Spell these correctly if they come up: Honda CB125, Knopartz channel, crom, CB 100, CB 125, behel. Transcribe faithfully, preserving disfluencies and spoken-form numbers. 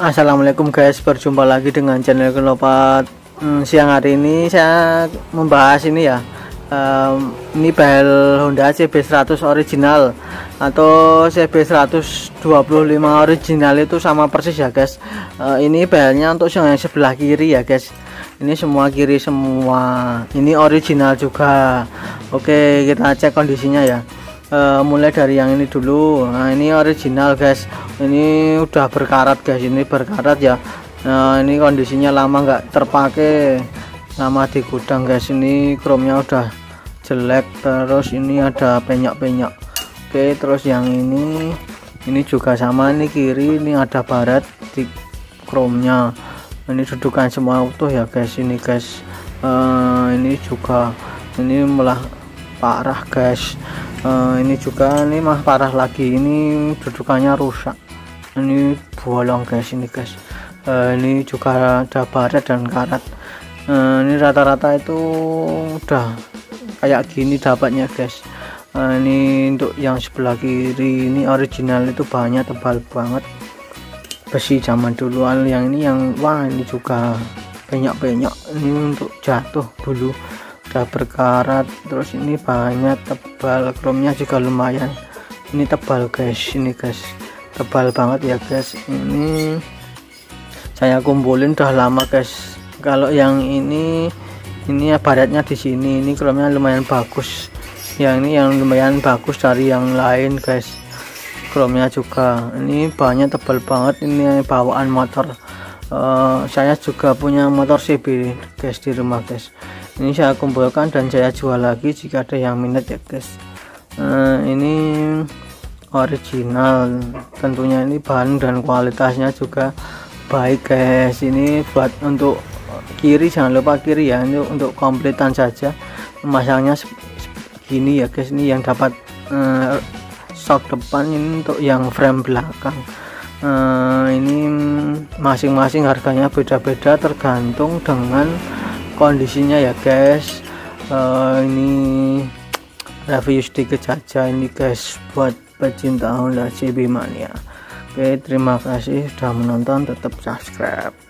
Assalamualaikum guys, berjumpa lagi dengan channel Knopartz. hmm, Siang hari ini saya membahas ini ya, um, ini behel Honda C B seratus original atau C B seratus dua puluh lima original itu sama persis ya guys. uh, Ini behelnya untuk yang sebelah kiri ya guys. Ini semua kiri semua, ini original juga. Oke, kita cek kondisinya ya. Uh, mulai dari yang ini dulu. Nah, ini original guys, ini udah berkarat guys, ini berkarat ya. Nah, ini kondisinya lama nggak terpakai, lama di gudang guys. Ini kromnya udah jelek, terus ini ada penyok-penyok. Oke, terus yang ini ini juga sama, ini kiri, ini ada barat di kromnya. Ini dudukan semua utuh ya guys. Ini guys, uh, ini juga, ini malah parah guys. Uh, ini juga, ini mah parah lagi, ini dudukannya rusak, ini bolong guys. Ini guys, uh, ini juga ada barat dan karat. Uh, ini rata-rata itu udah kayak gini dapatnya guys. Uh, ini untuk yang sebelah kiri, ini original itu bahannya tebal banget, besi zaman duluan. Yang ini yang wah, ini juga penyok-penyok, ini untuk jatuh dulu udah berkarat. Terus ini bahannya tebal, kromnya juga lumayan, ini tebal guys. Ini guys, tebal banget ya guys. Ini saya kumpulin udah lama guys. Kalau yang ini, ini ya baratnya di sini, ini kromnya lumayan bagus. Yang ini yang lumayan bagus dari yang lain guys, kromnya juga. Ini bahannya tebal banget, ini bawaan motor. Uh, saya juga punya motor C B guys di rumah guys. Ini saya kumpulkan dan saya jual lagi jika ada yang minat ya guys. Uh, ini original tentunya, ini bahan dan kualitasnya juga baik guys. Ini buat untuk kiri, jangan lupa kiri ya, ini untuk kompletan saja. Memasangnya segini ya guys, ini yang dapat uh, shock depan, ini untuk yang frame belakang. Uh, ini masing-masing harganya beda-beda tergantung dengan kondisinya ya guys. Uh, ini review sedikit saja ini guys buat pecinta Honda C B mania. Oke, terima kasih sudah menonton, tetap subscribe.